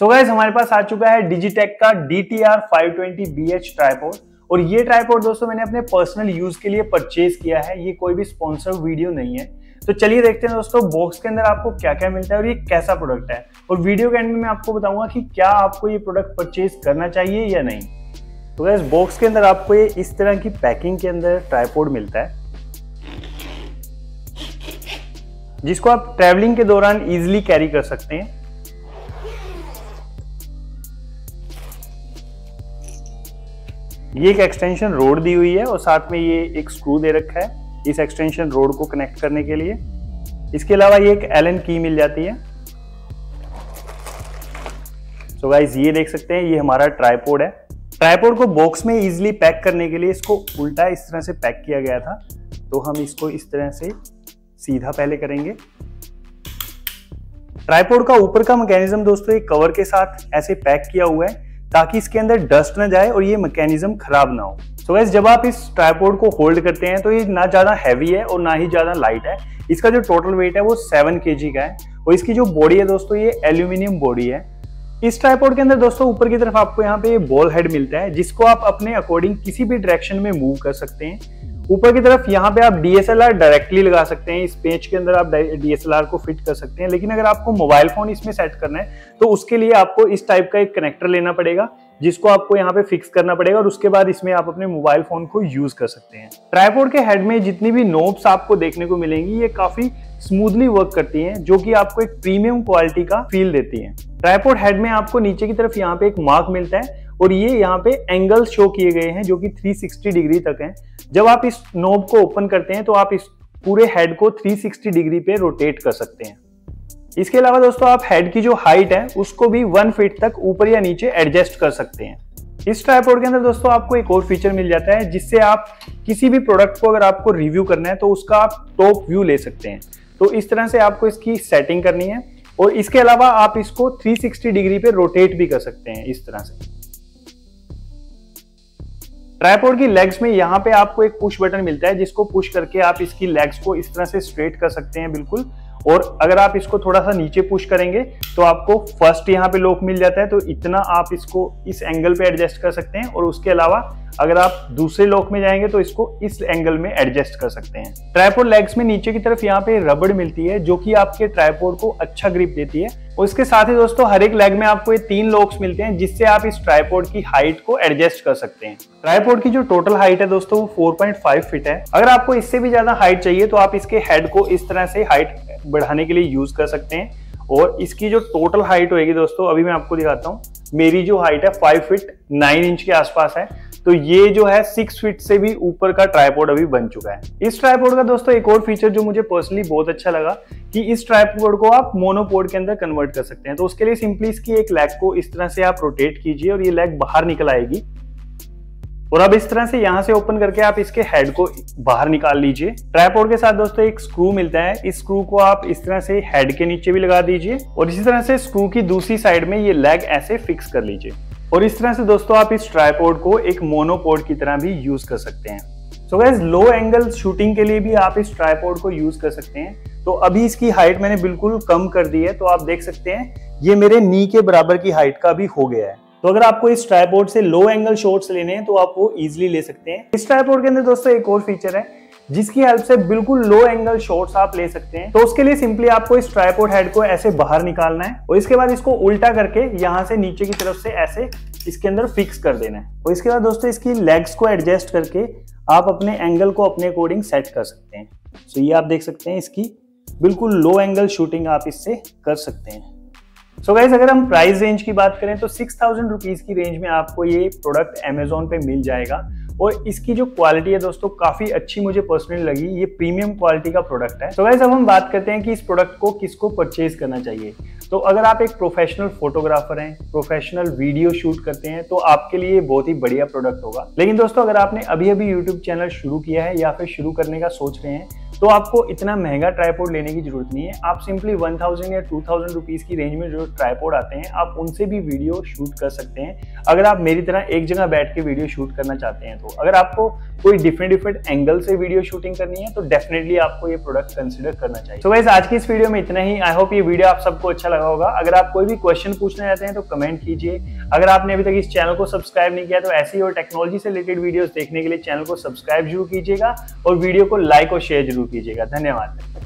So guys, हमारे पास आ चुका है Digitek का DTR 520 BH ट्राइपॉड। और ये ट्राइपॉड दोस्तों मैंने अपने पर्सनल यूज के लिए परचेज किया है, ये कोई भी स्पॉन्सर वीडियो नहीं है। तो चलिए देखते हैं दोस्तों बॉक्स के अंदर आपको क्या क्या मिलता है और ये कैसा प्रोडक्ट है, और वीडियो के एंड में मैं आपको बताऊंगा कि क्या आपको ये प्रोडक्ट परचेज करना चाहिए या नहीं। तो गाइस, बॉक्स के अंदर आपको ये इस तरह की पैकिंग के अंदर ट्राइपॉड मिलता है, जिसको आप ट्रैवलिंग के दौरान इजीली कैरी कर सकते हैं। ये एक एक्सटेंशन रोड दी हुई है और साथ में ये एक स्क्रू दे रखा है इस एक्सटेंशन रोड को कनेक्ट करने के लिए। इसके अलावा ये एक एलन की मिल जाती है। सो गाइस, ये देख सकते हैं, ये हमारा ट्राइपॉड है। ट्राइपॉड को बॉक्स में इजीली पैक करने के लिए इसको उल्टा इस तरह से पैक किया गया था, तो हम इसको इस तरह से सीधा पहले करेंगे। ट्राइपॉड का ऊपर का मैकेनिज्म दोस्तों एक कवर के साथ ऐसे पैक किया हुआ है ताकि इसके अंदर डस्ट ना जाए और ये मैकेनिज्म खराब ना हो। तो गाइस, जब आप इस ट्राइपॉड को होल्ड करते हैं तो ये ना ज्यादा हैवी है और ना ही ज्यादा लाइट है। इसका जो टोटल वेट है वो 7 kg का है और इसकी जो बॉडी है दोस्तों ये एल्यूमिनियम बॉडी है। इस ट्राइपॉड के अंदर दोस्तों ऊपर की तरफ आपको यहाँ पे बॉल हेड मिलता है, जिसको आप अपने अकॉर्डिंग किसी भी डायरेक्शन में मूव कर सकते हैं। ऊपर की तरफ यहाँ पे आप DSLR डायरेक्टली लगा सकते हैं, इस पेंच के अंदर आप DSLR को फिट कर सकते हैं। लेकिन अगर आपको मोबाइल फोन इसमें सेट करना है तो उसके लिए आपको इस टाइप का एक कनेक्टर लेना पड़ेगा, जिसको आपको यहाँ पे फिक्स करना पड़ेगा और उसके बाद इसमें आप अपने मोबाइल फोन को यूज कर सकते हैं। ट्राइपॉड के हेड में जितनी भी नोब्स आपको देखने को मिलेंगी ये काफी स्मूथली वर्क करती हैं, जो कि आपको एक प्रीमियम क्वालिटी का फील देती है। ट्राइपॉड हेड में आपको नीचे की तरफ यहाँ पे एक मार्क मिलता है और ये यहाँ पे एंगल शो किए गए हैं जो कि 360 डिग्री तक हैं। जब आप इस नॉब को ओपन करते हैं तो आप इस पूरे हेड को 360 डिग्री पे रोटेट कर सकते हैं। इसके अलावा दोस्तों आप हेड की जो हाइट है उसको भी 1 फीट तक ऊपर या नीचे एडजस्ट कर सकते हैं। इस ट्राइपॉड के अंदर दोस्तों आपको एक और फीचर मिल जाता है, जिससे आप किसी भी प्रोडक्ट को अगर आपको रिव्यू करना है तो उसका आप टॉप व्यू ले सकते हैं। तो इस तरह से आपको इसकी सेटिंग करनी है और इसके अलावा आप इसको 360 डिग्री पे रोटेट भी कर सकते हैं इस तरह से। ट्राइपॉड की लेग्स में यहाँ पे आपको एक पुश बटन मिलता है, जिसको पुश करके आप इसकी लेग्स को इस तरह से स्ट्रेट कर सकते हैं बिल्कुल। और अगर आप इसको थोड़ा सा नीचे पुश करेंगे तो आपको फर्स्ट यहाँ पे लॉक मिल जाता है, तो इतना आप इसको इस एंगल पे एडजस्ट कर सकते हैं। और उसके अलावा अगर आप दूसरे लॉक में जाएंगे तो इसको इस एंगल में एडजस्ट कर सकते हैं। ट्राइपॉड लेग्स में नीचे की तरफ यहाँ पे रबड़ मिलती है, जो कि आपके ट्राइपॉड को अच्छा ग्रिप देती है। और इसके साथ ही दोस्तों हर एक लेग में आपको ये 3 लॉक्स मिलते हैं, जिससे आप इस ट्राइपॉड की हाइट को एडजस्ट कर सकते हैं। ट्राइपॉड की जो टोटल हाइट है दोस्तों वो 4.5 फीट है। अगर आपको इससे भी ज्यादा हाइट चाहिए तो आप इसके हेड को इस तरह से हाइट बढ़ाने के लिए यूज कर सकते हैं। और इसकी जो टोटल हाइट होगी दोस्तों, अभी मैं आपको दिखाता हूँ, मेरी जो हाइट है 5 फीट 9 इंच के आसपास है, तो ये जो है 6 फीट से भी ऊपर का ट्राइपॉड अभी बन चुका है। इस ट्राइपॉड का दोस्तों एक और फीचर जो मुझे पर्सनली बहुत अच्छा लगा कि इस ट्राइपॉड को आप मोनोपोड के अंदर कन्वर्ट कर सकते हैं। तो उसके लिए सिंपली इसकी एक लेग को इस तरह से आप रोटेट कीजिए और ये लेग बाहर निकल आएगी। और अब इस तरह से यहाँ से ओपन करके आप इसके हेड को बाहर निकाल लीजिए। ट्राइपॉड के साथ दोस्तों एक स्क्रू मिलता है, इस स्क्रू को आप इस तरह से हेड के नीचे भी लगा दीजिए और इसी तरह से स्क्रू की दूसरी साइड में ये लेग ऐसे फिक्स कर लीजिए। और इस तरह से दोस्तों आप इस ट्राइपॉड को एक मोनोपोड की तरह भी यूज कर सकते हैं। So guys, low angle shooting के लिए भी आप इस ट्राइपॉड को यूज कर सकते हैं। तो अभी इसकी हाइट मैंने बिल्कुल कम कर दी है, तो आप देख सकते हैं ये मेरे नी के बराबर की हाइट का भी हो गया है। तो अगर आपको इस ट्राइपॉड से लो एंगल शॉट्स लेने हैं तो आप वो इजीली ले सकते हैं। इस ट्राइपॉड के अंदर दोस्तों एक और फीचर है, जिसकी हेल्प से बिल्कुल लो एंगल शॉट्स आप ले सकते हैं। तो उसके लिए सिंपली आपको इस ट्राइपॉड हेड को ऐसे बाहर निकालना है और इसके बाद इसको उल्टा करके यहाँ से नीचे की तरफ से ऐसे इसके अंदर फिक्स कर देना है। और इसके बाद दोस्तों इसकी लेग्स को एडजस्ट करके आप अपने एंगल को अपने अकॉर्डिंग सेट कर सकते हैं। सो ये आप देख सकते हैं, इसकी बिल्कुल लो एंगल शूटिंग आप इससे कर सकते हैं। सो गाइस, अगर हम प्राइस रेंज की बात करें तो 6000 रुपीज़ की रेंज में आपको ये प्रोडक्ट अमेजोन पे मिल जाएगा। और इसकी जो क्वालिटी है दोस्तों काफ़ी अच्छी मुझे पर्सनली लगी, ये प्रीमियम क्वालिटी का प्रोडक्ट है। तो गाइस, अब हम बात करते हैं कि इस प्रोडक्ट को किसको परचेज करना चाहिए। तो अगर आप एक प्रोफेशनल फोटोग्राफर हैं, प्रोफेशनल वीडियो शूट करते हैं, तो आपके लिए बहुत ही बढ़िया प्रोडक्ट होगा। लेकिन दोस्तों अगर आपने अभी अभी यूट्यूब चैनल शुरू किया है या फिर शुरू करने का सोच रहे हैं तो आपको इतना महंगा ट्राइपॉड लेने की जरूरत नहीं है। आप सिंपली 1000 या 2000 रुपीज़ की रेंज में जो ट्राइपॉड आते हैं आप उनसे भी वीडियो शूट कर सकते हैं, अगर आप मेरी तरह एक जगह बैठ के वीडियो शूट करना चाहते हैं। तो अगर आपको कोई डिफरेंट एंगल से वीडियो शूटिंग करनी है तो डेफिनेटली आपको ये प्रोडक्ट कंसिडर करना चाहिए। तो गाइस, आज की इस वीडियो में इतना ही। आई होप ये वीडियो आप सबको अच्छा लगा। लगा होगा। अगर आप कोई भी क्वेश्चन पूछना चाहते हैं तो कमेंट कीजिए। अगर आपने अभी तक इस चैनल को सब्सक्राइब नहीं किया तो ऐसी और टेक्नोलॉजी से रिलेटेड वीडियोस देखने के लिए चैनल को सब्सक्राइब जरूर कीजिएगा और वीडियो को लाइक और शेयर जरूर कीजिएगा। धन्यवाद।